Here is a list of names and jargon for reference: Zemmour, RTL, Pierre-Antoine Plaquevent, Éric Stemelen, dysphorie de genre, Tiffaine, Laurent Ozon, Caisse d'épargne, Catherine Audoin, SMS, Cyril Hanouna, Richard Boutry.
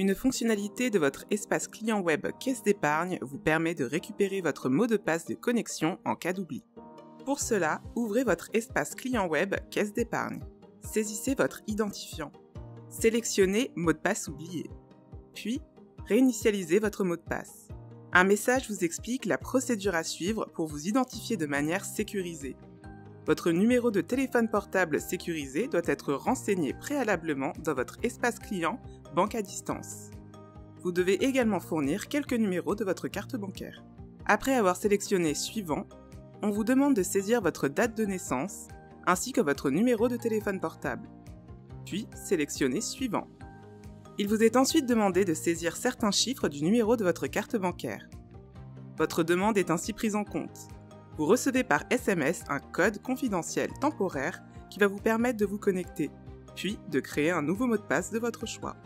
Une fonctionnalité de votre espace client web Caisse d'épargne vous permet de récupérer votre mot de passe de connexion en cas d'oubli. Pour cela, ouvrez votre espace client web Caisse d'épargne. Saisissez votre identifiant. Sélectionnez mot de passe oublié. Puis, réinitialisez votre mot de passe. Un message vous explique la procédure à suivre pour vous identifier de manière sécurisée. Votre numéro de téléphone portable sécurisé doit être renseigné préalablement dans votre espace client banque à distance. Vous devez également fournir quelques numéros de votre carte bancaire. Après avoir sélectionné Suivant, on vous demande de saisir votre date de naissance ainsi que votre numéro de téléphone portable. Puis sélectionnez Suivant. Il vous est ensuite demandé de saisir certains chiffres du numéro de votre carte bancaire. Votre demande est ainsi prise en compte. Vous recevez par SMS un code confidentiel temporaire qui va vous permettre de vous connecter, puis de créer un nouveau mot de passe de votre choix.